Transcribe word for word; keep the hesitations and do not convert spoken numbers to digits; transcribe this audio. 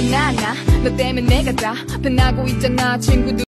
생각나나 너 때문에 내가 다 변하고 있잖아 친구들.